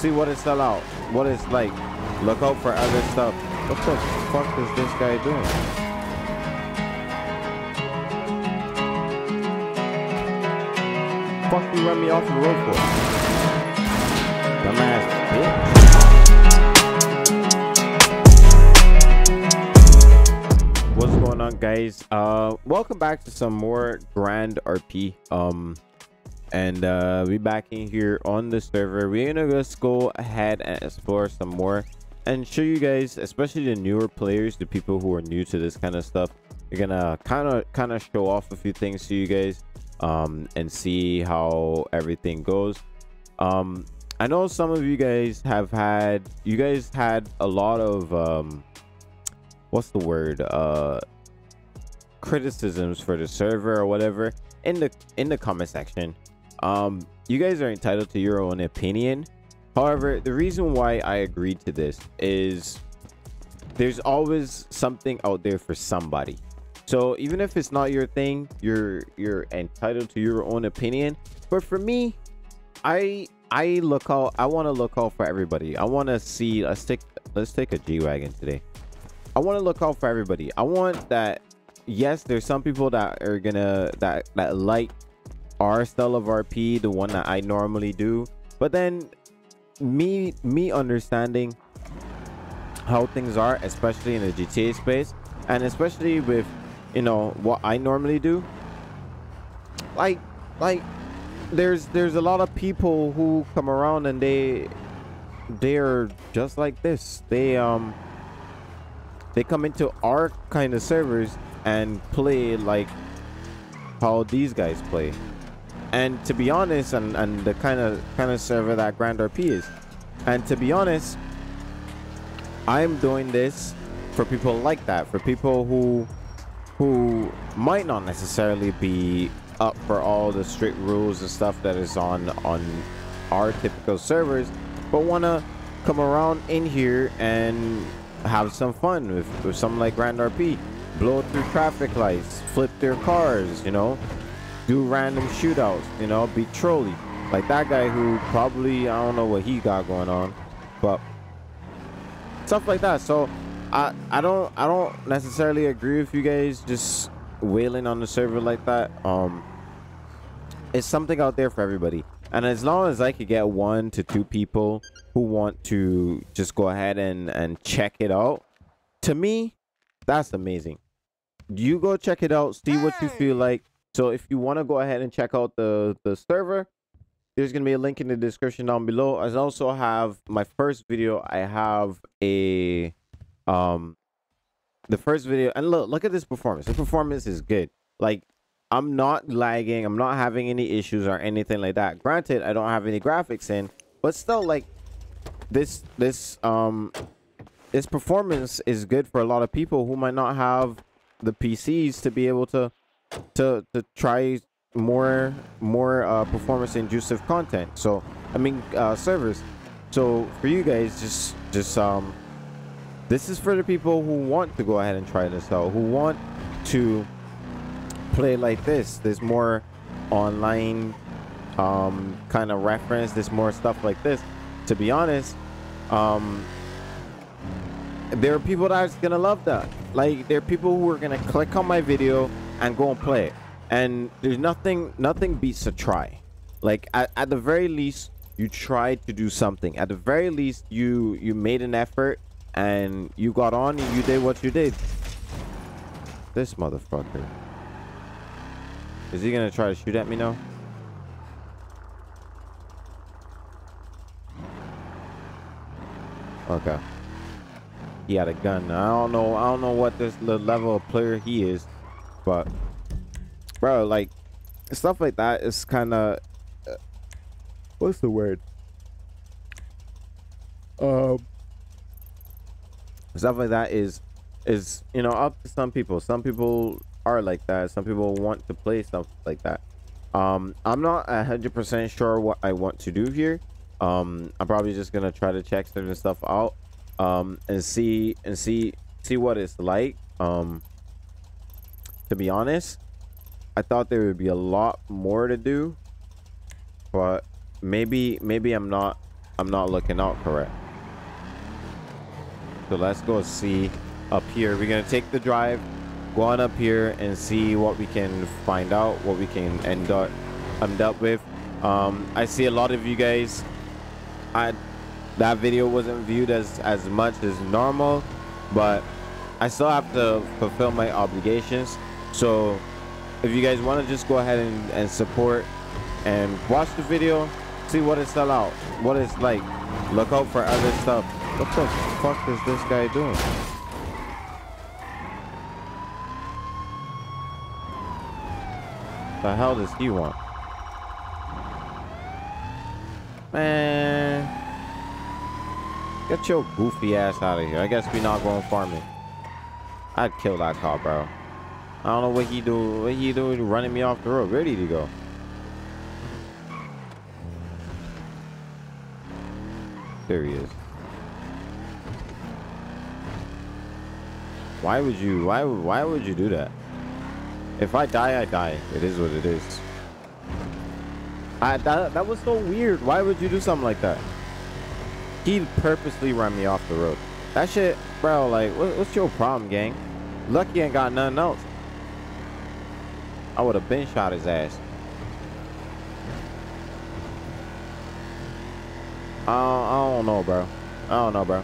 See what it's all out. What it's like. Look out for other stuff. What the fuck is this guy doing? What the fuck you run me off the road for? Dumbass bitch. What's going on, guys? Welcome back to some more Grand RP. We back in here on the server. We're gonna just go ahead and explore some more and show you guys, especially the newer players, the people who are new to this kind of stuff. We're gonna kind of show off a few things to you guys, and see how everything goes. I know some of you guys had a lot of what's the word, criticisms for the server or whatever in the comment section. You guys are entitled to your own opinion. However, the reason why I agreed to this is there's always something out there for somebody. So even if it's not your thing, you're entitled to your own opinion. But for me, I want to look out for everybody. I want to see, let's take a G-Wagon today. I want to look out for everybody. I want that. Yes, there's some people that are gonna that like our style of RP, the one that I normally do, but then me understanding how things are, especially in the GTA space, and especially with, you know, what I normally do, like there's a lot of people who come around and they're just like this. They come into our kind of servers and play like how these guys play. And to be honest, and the kind of server that Grand RP is. And to be honest, I'm doing this for people like that, for people who might not necessarily be up for all the strict rules and stuff that is on our typical servers, but wanna come around in here and have some fun with something like Grand RP. Blow through traffic lights, flip their cars, you know, do random shootouts, you know, be trolly like that guy who probably, I don't know what he got going on, but stuff like that. So I don't necessarily agree with you guys just wailing on the server like that. It's something out there for everybody, and as long as I could get 1 to 2 people who want to just go ahead and check it out, to me that's amazing. You go check it out, see what you feel like. So if you want to go ahead and check out the server, there's gonna be a link in the description down below. I also have my first video. I have a the first video, and look at this performance. The performance is good. Like, I'm not lagging, I'm not having any issues or anything like that. Granted, I don't have any graphics in, but still, like, this performance is good for a lot of people who might not have the PCs to be able to try more performance inducive content. So I mean, servers. So for you guys, just this is for the people who want to go ahead and try this out, who want to play like this. There's more online kind of reference, there's more stuff like this. To be honest, there are people that's gonna love that. Like, there are people who are gonna click on my video and go and play it. And there's nothing beats a try. Like, at the very least, you tried to do something. At the very least, you made an effort and you got on and you did what you did. This motherfucker, is he gonna try to shoot at me now? Okay, he had a gun. I don't know what this level of player he is, but bro, like, stuff like that is kind of what's the word, stuff like that is, you know, up to some people. Some people are like that, some people want to play stuff like that. I'm not 100% sure what I want to do here. I'm probably just gonna try to check certain stuff out, and see what it's like. To be honest, I thought there would be a lot more to do, but maybe I'm not I'm not looking out correct. So let's go see up here. We're going to take the drive, go on up here and see what we can find out, what we can end up with. I see a lot of you guys, that video wasn't viewed as much as normal, but I still have to fulfill my obligations. So if you guys want to just go ahead and support and watch the video, see what it's all out, what it's like, look out for other stuff. What the fuck is this guy doing? The hell does he want? Man, get your goofy ass out of here. I guess we're not going farming. I'd kill that car, bro. I don't know what he do. What he do running me off the road. Ready to go. There he is. Why would you? Why would you do that? If I die, I die. It is what it is. That was so weird. Why would you do something like that? He purposely ran me off the road. That shit, bro. Like, what's your problem, gang? Lucky ain't got nothing else. I would have been shot his ass. I don't know, bro. I don't know, bro.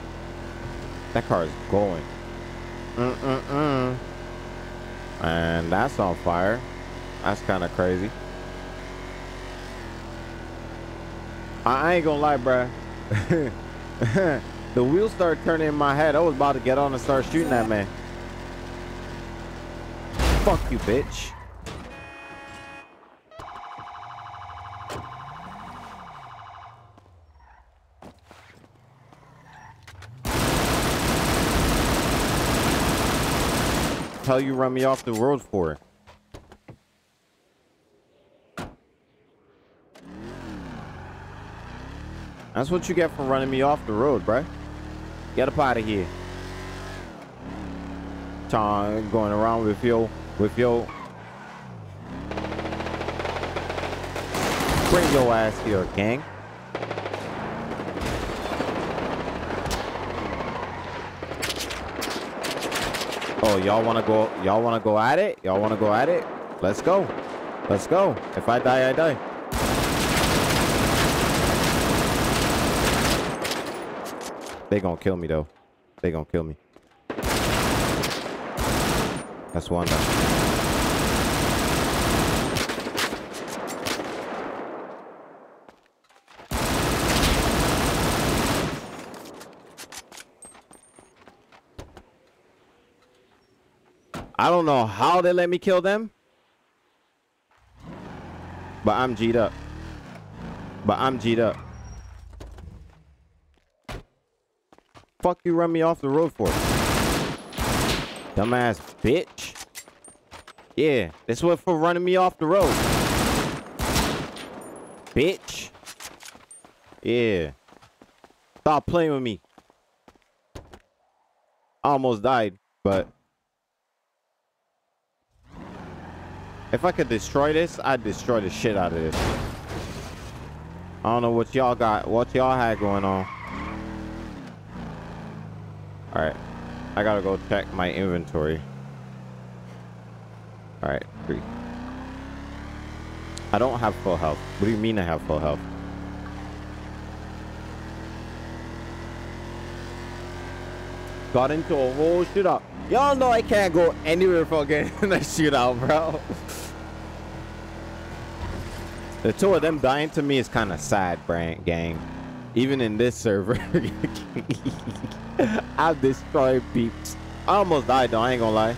That car is going. And that's on fire. That's kind of crazy. I ain't gonna lie, bruh. The wheels started turning in my head. I was about to get on and start shooting that man. Fuck you, bitch. Hell, you run me off the road for it. That's what you get for running me off the road, bruh. Get up out of here. Time going around with yo. Bring your ass here, gang. Oh, y'all wanna go at it? Y'all wanna go at it? Let's go. Let's go. If I die, I die. They gonna kill me though. They gonna kill me. That's one down. I don't know how they let me kill them, but I'm G'd up. Fuck you run me off the road for? Dumbass bitch. Yeah, this was for running me off the road. Bitch. Yeah. Stop playing with me. I almost died, but if I could destroy this, I'd destroy the shit out of this. I don't know what y'all got, what y'all had going on. All right, I gotta go check my inventory. All right, three. I don't have full health. What do you mean I have full health? Got into a whole shootout. Y'all know I can't go anywhere fucking in that shootout, bro. The two of them dying to me is kind of sad, brand gang. Even in this server. I've destroyed peeps. I almost died though, I ain't gonna lie.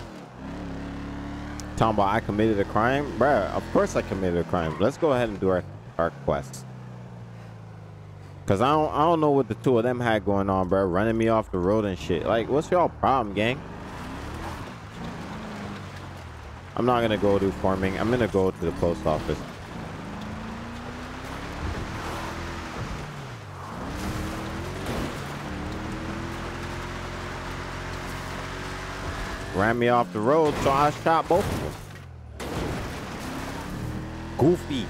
Talking about I committed a crime? Bruh, of course I committed a crime. Let's go ahead and do our quest. Cause I don't know what the two of them had going on, bruh. Running me off the road and shit. Like, what's y'all problem, gang? I'm not gonna go do farming. I'm gonna go to the post office. Ran me off the road, so I shot both of them. Goofy.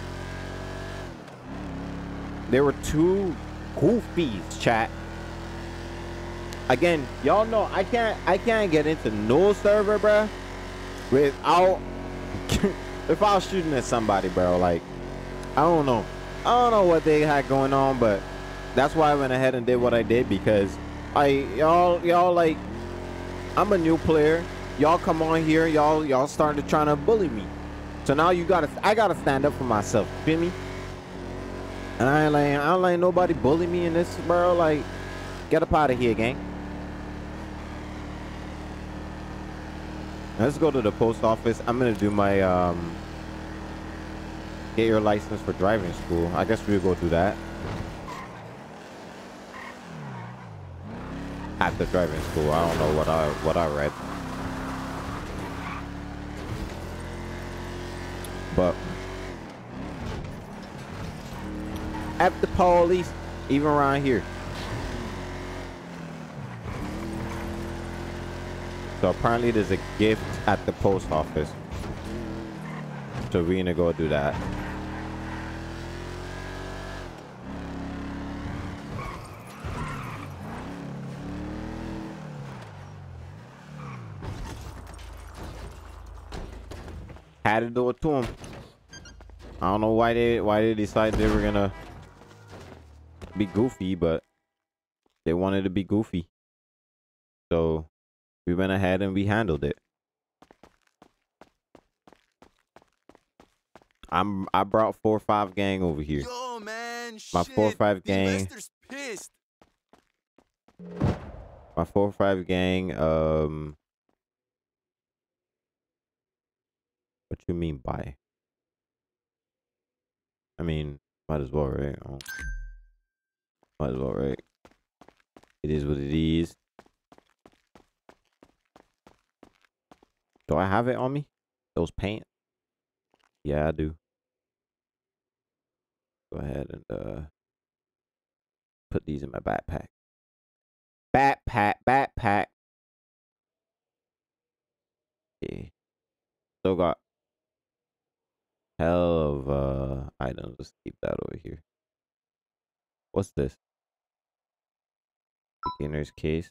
There were two goof bees, chat. Again, y'all know I can't get into no server, bro, without if I was shooting at somebody, bro. Like, I don't know what they had going on, but that's why I went ahead and did what I did, because y'all like, I'm a new player. Y'all come on here, y'all started trying to bully me. So now I gotta stand up for myself, feel me? And I don't like nobody bully me in this, bro. Like, get up out of here, gang. Let's go to the post office. I'm gonna do my get your license for driving school. I guess we'll go do that after driving school. I don't know what I read, but at the police, even around here. So apparently there's a gift at the post office, so we're gonna go do that. Had to do it to him. I don't know why they decided they were gonna be goofy, but they wanted to be goofy, so we went ahead and we handled it. I brought 4-5 gang over here. Yo, man, my 4-5 gang. My 4-5 gang. What you mean by? I mean, might as well, right? Might as well, right? It is what it is. Do I have it on me? Those pants? Yeah, I do. Go ahead and put these in my backpack. Backpack. Yeah. Still got hell of items. Let's keep that over here. What's this? Beginner's case.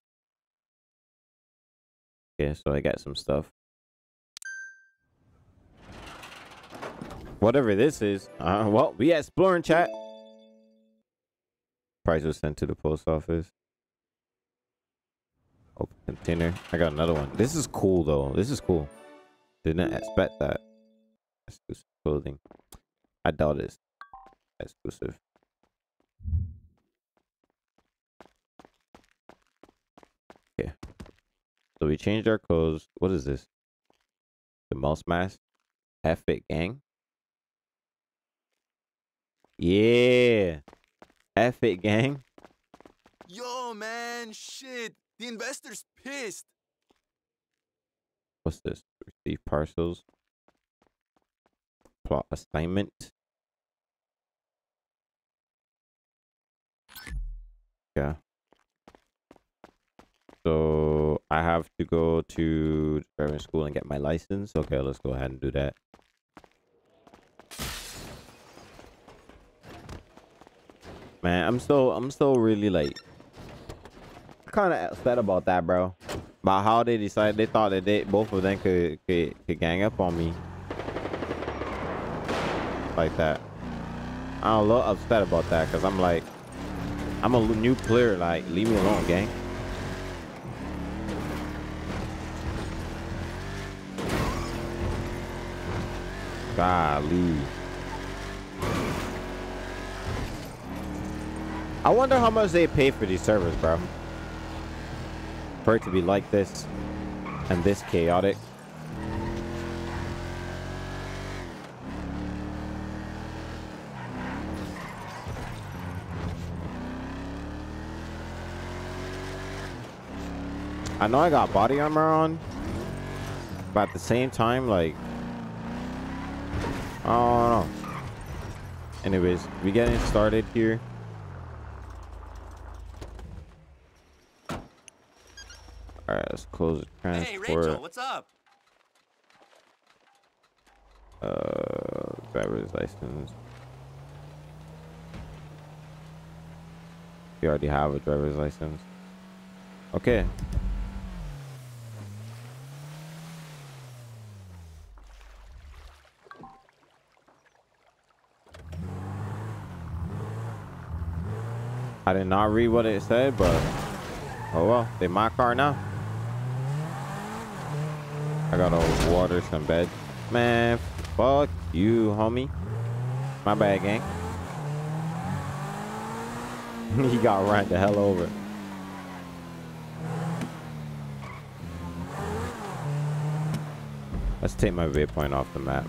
Yeah, so I got some stuff. Whatever this is, well, we exploring, chat. Price was sent to the post office. Open container. I got another one. This is cool, though. This is cool. Did not expect that. Exclusive clothing. I doubt it's exclusive. Yeah. So we changed our clothes. What is this? The mouse mask. Half Fit Gang. Yeah, F it, gang. Yo, man, shit. The investor's pissed. What's this? Receive parcels. Plot assignment. Yeah. So I have to go to driving school and get my license. Okay, let's go ahead and do that. Man, I'm still really like kind of upset about that, bro. About how they decided they thought that both of them could gang up on me like that. I'm a little upset about that because I'm like, I'm a new player. Like, leave me alone, gang. Golly. I wonder how much they pay for these servers, bro. For it to be like this and this chaotic. I know I got body armor on, but at the same time, like, I don't know. Anyways, we getting started here. All right, let's close the transport. Hey, Rachel, what's up? Driver's license. You already have a driver's license. Okay. I did not read what it said, but oh well, they my car now. I gotta water some bed. Man, fuck you, homie. My bad, gang. He got run the hell over. Let's take my waypoint off the map.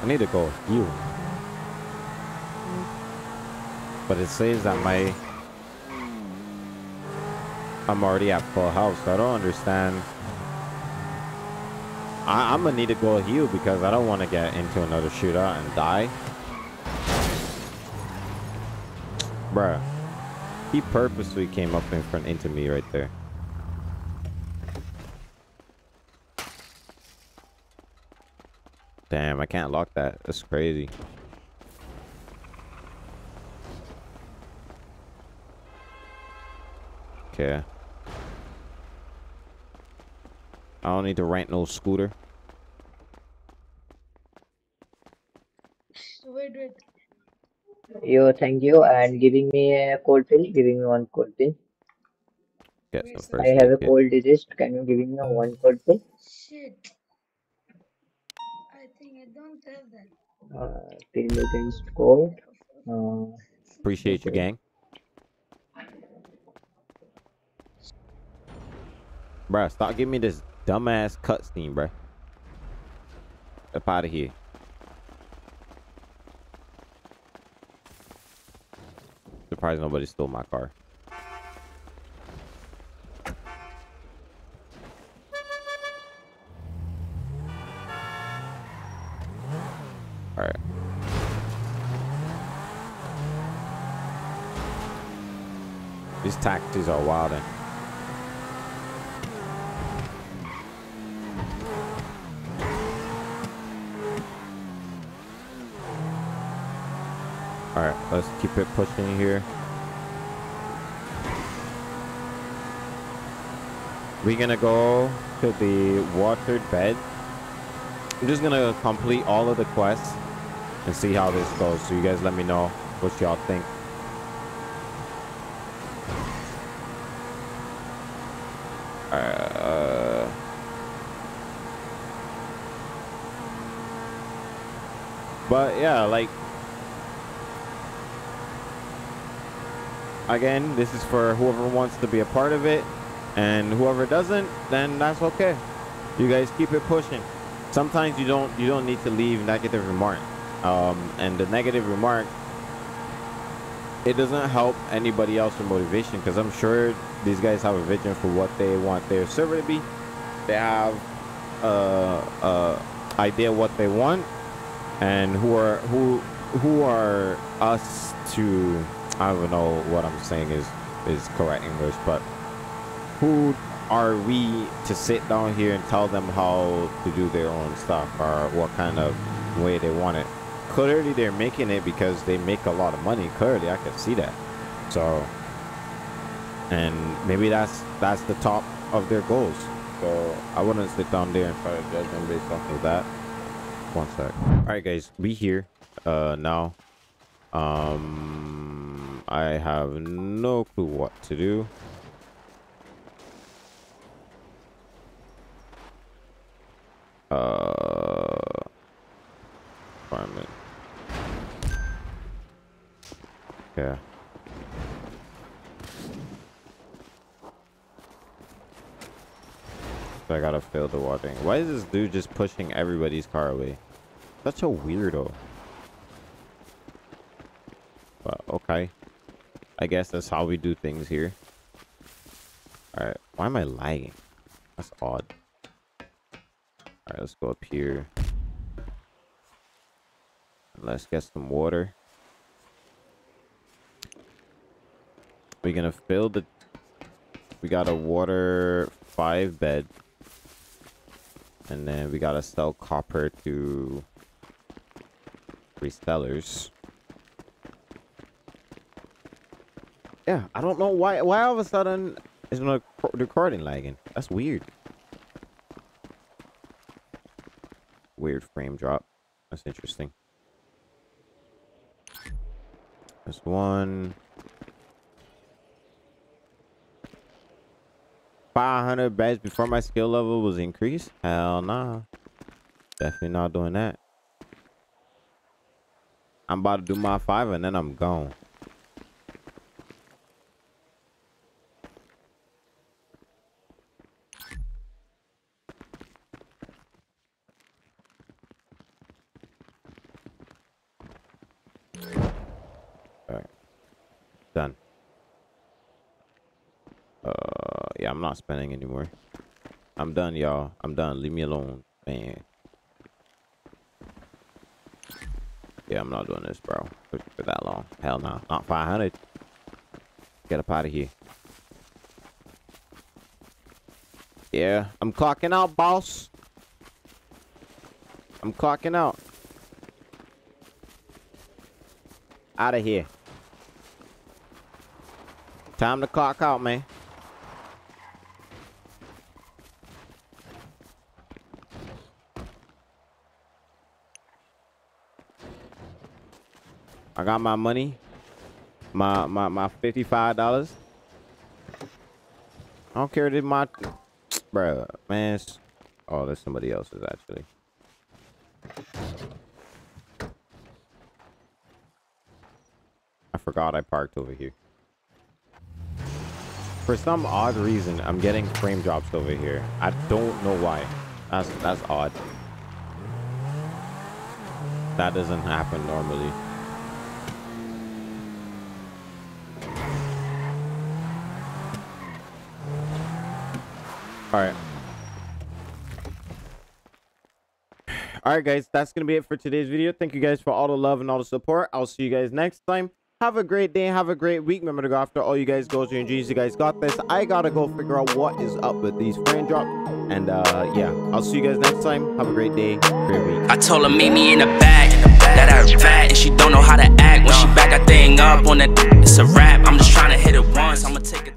I need to go you. But it says that I'm already at full health, so I don't understand. I'm gonna need to go heal because I don't want to get into another shootout and die. Bruh. He purposely came up in front into me right there. Damn, I can't lock that. That's crazy. Okay. I don't need to rent no scooter. Yo, thank you. And giving me a cold pill. Giving me one cold pill. Get some first. I have a cold disease. Can you give me one cold pill? Shit. I don't have that. Pill against cold. Appreciate you, gang. Bruh, stop giving me this dumbass cutscene, bruh. Up out of here. Surprised nobody stole my car. Alright. These tactics are wild. Alright, let's keep it pushing here. We're gonna go to the watered bed. I'm just gonna complete all of the quests and see how this goes. So you guys let me know what y'all think. But yeah, like again, this is for whoever wants to be a part of it, and whoever doesn't, then that's okay. You guys keep it pushing. Sometimes you don't need to leave negative remarks. And the negative remark, it doesn't help anybody else with motivation, because I'm sure these guys have a vision for what they want their server to be. They have idea what they want, and who are us to, I don't know what I'm saying is correct English, but who are we to sit down here and tell them how to do their own stuff or what kind of way they want it? Clearly they're making it because they make a lot of money. Clearly I can see that. So, and maybe that's the top of their goals. So I wouldn't sit down there and try to judge them based off of that. One sec. All right guys, we here now. I have no clue what to do. Apartment. Yeah. So I gotta fill the watering. Why is this dude just pushing everybody's car away? Such a weirdo. But okay. I guess that's how we do things here. Alright, why am I lagging? That's odd. Alright, let's go up here. Let's get some water. We're gonna fill the... We gotta water 5 bed. And then we gotta sell copper to... resellers. Yeah, I don't know why all of a sudden is my recording lagging. That's weird. Weird frame drop. That's interesting. There's one. 500 badges before my skill level was increased? Hell nah. Definitely not doing that. I'm about to do my 5 and then I'm gone. I'm not spending anymore. I'm done, y'all. I'm done. Leave me alone, man. Yeah, I'm not doing this, bro, for that long. Hell no. Not 500. Get up out of here. Yeah, I'm clocking out, boss. I'm clocking out. Out of here. Time to clock out, man. I got my money, my $55. I don't care if my, bruh, man. Oh, that's somebody else's actually. I forgot I parked over here. For some odd reason, I'm getting frame drops over here. I don't know why. That's odd. That doesn't happen normally. All right, guys, that's gonna be it for today's video. Thank you guys for all the love and all the support. I'll see you guys next time. Have a great day, have a great week. Remember to go after all you guys goals and dreams. You guys got this. I gotta go figure out what is up with these frame drops. And yeah, I'll see you guys next time. Have a great day, great week. I told her meet me in the back, that I fat and she don't know how to act. When she back her thing up on that, it's a wrap. I'm just trying to hit it once. I'm gonna take it.